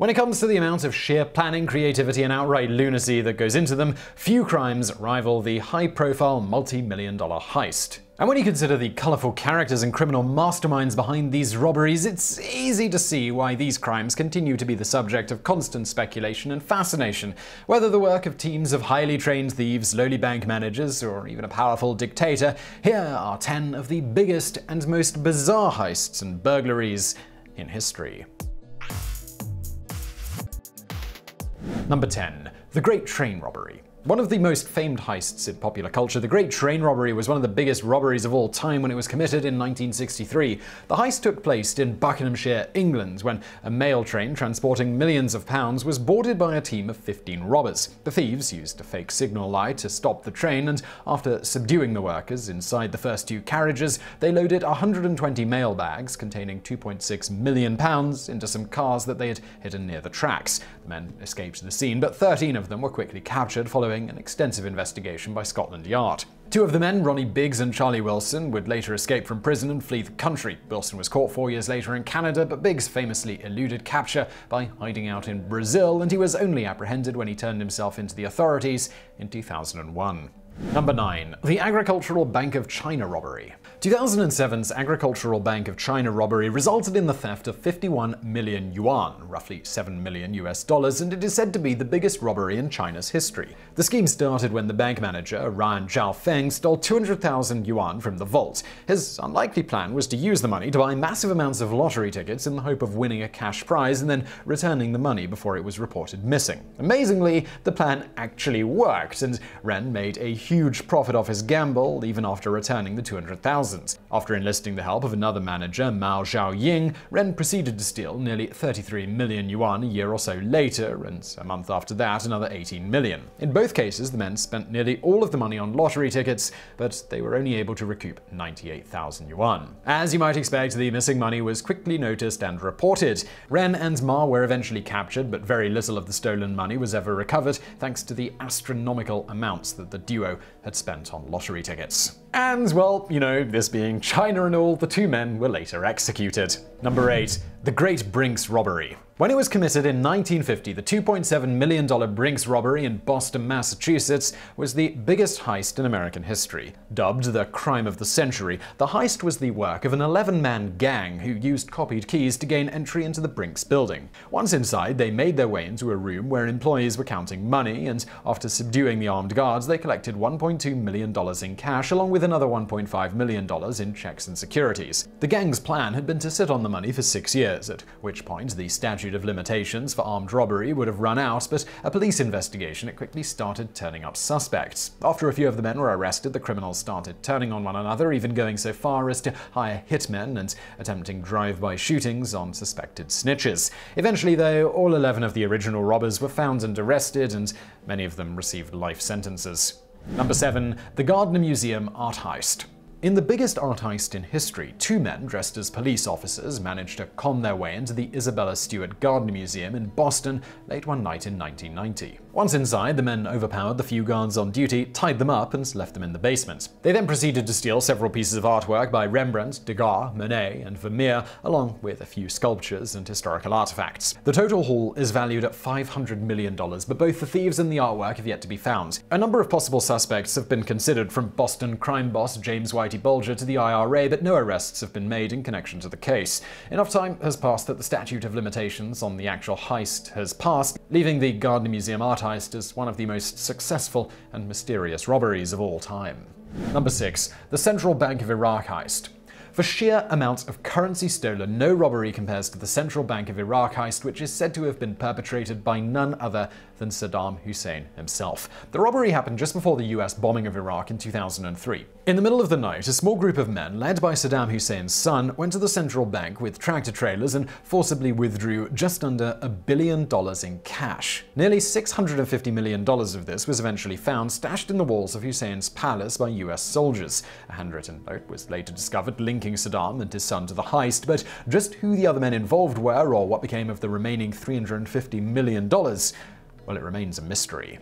When it comes to the amount of sheer planning, creativity, and outright lunacy that goes into them, few crimes rival the high-profile multi-million-dollar heist. And when you consider the colorful characters and criminal masterminds behind these robberies, it's easy to see why these crimes continue to be the subject of constant speculation and fascination, whether the work of teams of highly trained thieves, lowly bank managers, or even a powerful dictator. Here are 10 of the biggest and most bizarre heists and burglaries in history. Number 10. The Great Train Robbery. One of the most famed heists in popular culture, the Great Train Robbery was one of the biggest robberies of all time when it was committed in 1963. The heist took place in Buckinghamshire, England, when a mail train transporting millions of pounds was boarded by a team of 15 robbers. The thieves used a fake signal light to stop the train, and after subduing the workers inside the first two carriages, they loaded 120 mail bags containing £2.6 million into some cars that they had hidden near the tracks. The men escaped the scene, but 13 of them were quickly captured following an extensive investigation by Scotland Yard. Two of the men, Ronnie Biggs and Charlie Wilson, would later escape from prison and flee the country. Wilson was caught 4 years later in Canada, but Biggs famously eluded capture by hiding out in Brazil, and he was only apprehended when he turned himself into the authorities in 2001. Number 9. The Agricultural Bank of China Robbery. 2007's Agricultural Bank of China robbery resulted in the theft of 51 million yuan, roughly $7 million US, and it is said to be the biggest robbery in China's history. The scheme started when the bank manager, Ren Zhaofeng, stole 200,000 yuan from the vault. His unlikely plan was to use the money to buy massive amounts of lottery tickets in the hope of winning a cash prize and then returning the money before it was reported missing. Amazingly, the plan actually worked, and Ren made a huge profit off his gamble even after returning the 200,000. After enlisting the help of another manager, Mao Zhaoying, Ren proceeded to steal nearly 33 million yuan a year or so later, and a month after that, another 18 million. In both cases, the men spent nearly all of the money on lottery tickets, but they were only able to recoup 98,000 yuan. As you might expect, the missing money was quickly noticed and reported. Ren and Ma were eventually captured, but very little of the stolen money was ever recovered, thanks to the astronomical amounts that the duo had spent on lottery tickets. And, well, you know, this being China and all, the two men were later executed. Number 8. The Great Brinks Robbery. When it was committed in 1950, the $2.7 million Brinks robbery in Boston, Massachusetts was the biggest heist in American history. Dubbed the crime of the century, the heist was the work of an 11-man gang who used copied keys to gain entry into the Brinks building. Once inside, they made their way into a room where employees were counting money, and after subduing the armed guards, they collected $1.2 million in cash, along with another $1.5 million in checks and securities. The gang's plan had been to sit on the money for 6 years, at which point the statute of limitations for armed robbery would have run out, but a police investigation had quickly started turning up suspects. After a few of the men were arrested, the criminals started turning on one another, even going so far as to hire hitmen and attempting drive-by shootings on suspected snitches. Eventually, though, all 11 of the original robbers were found and arrested, and many of them received life sentences. Number 7. The Gardner Museum Art Heist. In the biggest art heist in history, two men dressed as police officers managed to con their way into the Isabella Stewart Gardner Museum in Boston late one night in 1990. Once inside, the men overpowered the few guards on duty, tied them up, and left them in the basement. They then proceeded to steal several pieces of artwork by Rembrandt, Degas, Monet, and Vermeer, along with a few sculptures and historical artifacts. The total haul is valued at $500 million, but both the thieves and the artwork have yet to be found. A number of possible suspects have been considered, from Boston crime boss James White Bulger to the IRA, but no arrests have been made in connection to the case. Enough time has passed that the statute of limitations on the actual heist has passed, leaving the Gardner Museum art heist as one of the most successful and mysterious robberies of all time. Number 6. The Central Bank of Iraq heist. For sheer amounts of currency stolen, no robbery compares to the Central Bank of Iraq heist, which is said to have been perpetrated by none other than Saddam Hussein himself. The robbery happened just before the US bombing of Iraq in 2003. In the middle of the night, a small group of men, led by Saddam Hussein's son, went to the central bank with tractor trailers and forcibly withdrew just under $1 billion in cash. Nearly $650 million of this was eventually found stashed in the walls of Hussein's palace by US soldiers. A handwritten note was later discovered linking Saddam and his son to the heist, but just who the other men involved were or what became of the remaining $350 million, well, it remains a mystery.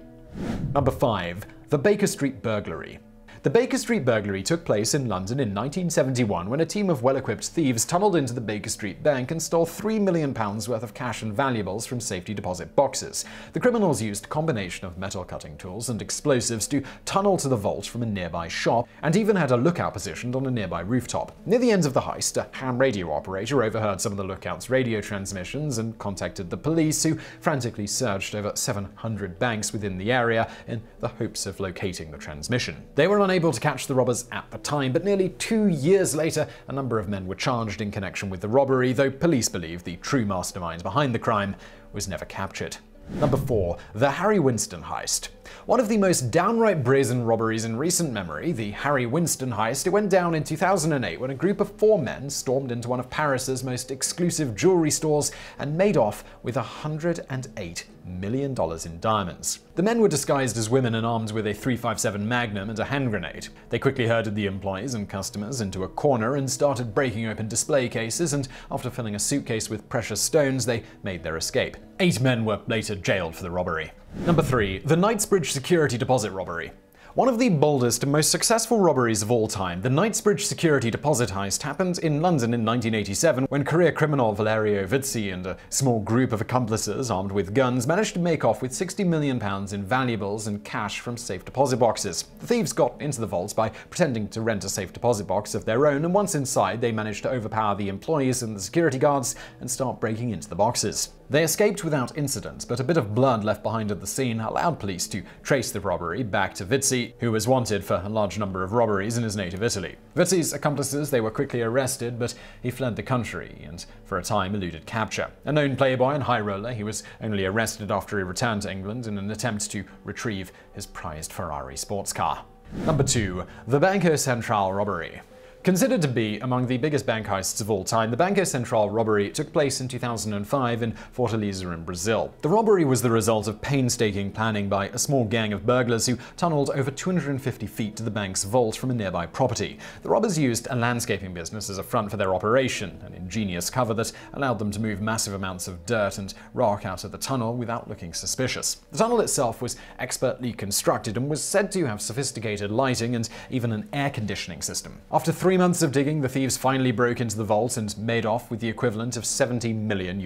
Number 5. The Baker Street Burglary. The Baker Street burglary took place in London in 1971 when a team of well-equipped thieves tunneled into the Baker Street Bank and stole £3 million worth of cash and valuables from safety deposit boxes. The criminals used a combination of metal cutting tools and explosives to tunnel to the vault from a nearby shop, and even had a lookout positioned on a nearby rooftop. Near the end of the heist, a ham radio operator overheard some of the lookout's radio transmissions and contacted the police, who frantically searched over 700 banks within the area in the hopes of locating the transmission. They were unable to catch the robbers at the time, but nearly 2 years later, a number of men were charged in connection with the robbery, though police believe the true mastermind behind the crime was never captured. Number 4. The Harry Winston heist. One of the most downright brazen robberies in recent memory, the Harry Winston heist, it went down in 2008 when a group of 4 men stormed into one of Paris's most exclusive jewelry stores and made off with $108 million in diamonds. The men were disguised as women and armed with a .357 Magnum and a hand grenade. They quickly herded the employees and customers into a corner and started breaking open display cases, and after filling a suitcase with precious stones, they made their escape. 8 men were later jailed for the robbery. Number 3. The Knightsbridge security deposit robbery. One of the boldest and most successful robberies of all time, the Knightsbridge security deposit heist, happened in London in 1987 when career criminal Valerio Vizzi and a small group of accomplices armed with guns managed to make off with £60 million in valuables and cash from safe deposit boxes. The thieves got into the vaults by pretending to rent a safe deposit box of their own, and once inside they managed to overpower the employees and the security guards and start breaking into the boxes. They escaped without incident, but a bit of blood left behind at the scene allowed police to trace the robbery back to Vizzi, who was wanted for a large number of robberies in his native Italy. Vizzi's accomplices, they were quickly arrested, but he fled the country and for a time eluded capture. A known playboy and high roller, he was only arrested after he returned to England in an attempt to retrieve his prized Ferrari sports car. Number 2. The Banco Central robbery. Considered to be among the biggest bank heists of all time, the Banco Central robbery took place in 2005 in Fortaleza in Brazil. The robbery was the result of painstaking planning by a small gang of burglars who tunneled over 250 feet to the bank's vault from a nearby property. The robbers used a landscaping business as a front for their operation, an ingenious cover that allowed them to move massive amounts of dirt and rock out of the tunnel without looking suspicious. The tunnel itself was expertly constructed and was said to have sophisticated lighting and even an air conditioning system. After 3 months of digging, the thieves finally broke into the vault and made off with the equivalent of $70 million.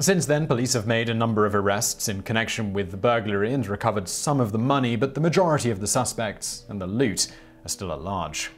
Since then, police have made a number of arrests in connection with the burglary and recovered some of the money, but the majority of the suspects and the loot are still at large.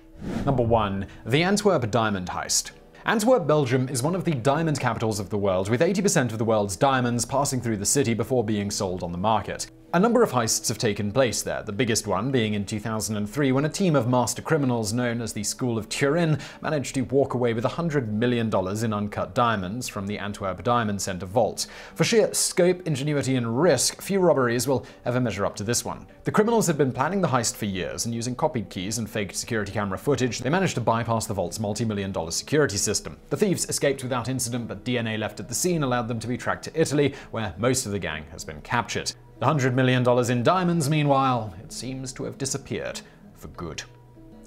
Number 1. The Antwerp Diamond heist. Antwerp, Belgium is one of the diamond capitals of the world, with 80% of the world's diamonds passing through the city before being sold on the market. A number of heists have taken place there, the biggest one being in 2003 when a team of master criminals known as the School of Turin managed to walk away with $100 million in uncut diamonds from the Antwerp Diamond Center vault. For sheer scope, ingenuity, and risk, few robberies will ever measure up to this one. The criminals had been planning the heist for years, and using copied keys and faked security camera footage, they managed to bypass the vault's multi-million-dollar security system. The thieves escaped without incident, but DNA left at the scene allowed them to be tracked to Italy, where most of the gang has been captured. The $100 million in diamonds, meanwhile, it seems to have disappeared for good.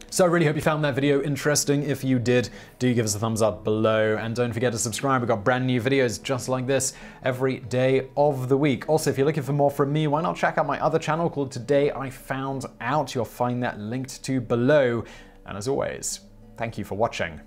So I really hope you found that video interesting. If you did, do give us a thumbs up below, and don't forget to subscribe. We've got brand new videos just like this every day of the week. Also, if you're looking for more from me, why not check out my other channel called Today I Found Out. You'll find that linked to below. And as always, thank you for watching.